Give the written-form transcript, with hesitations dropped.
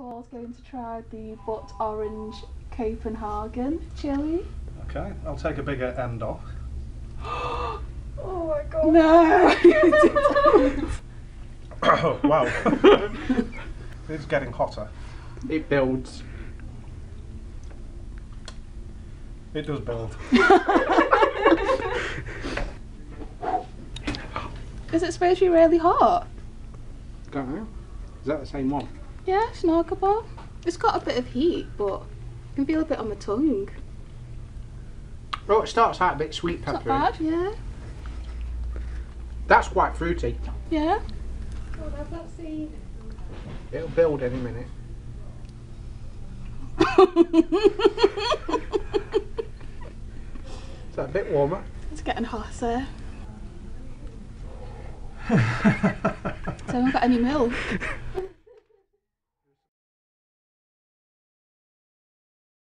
Paul's going to try the Bhut Orange Copenhagen chili. Okay, I'll take a bigger end off. Oh my god. No! You didn't. Oh, wow. It's getting hotter. It builds. It does build. Is it supposed to be really hot? Don't know. Is that the same one? Yeah, snorkable. It's got a bit of heat, but you can feel a bit on the tongue. Oh, it starts out a bit sweet peppery. Not bad, yeah. That's quite fruity. Yeah. God, I've not seen. It'll build any minute. Is that a bit warmer? It's getting hotter. So I haven't got any milk.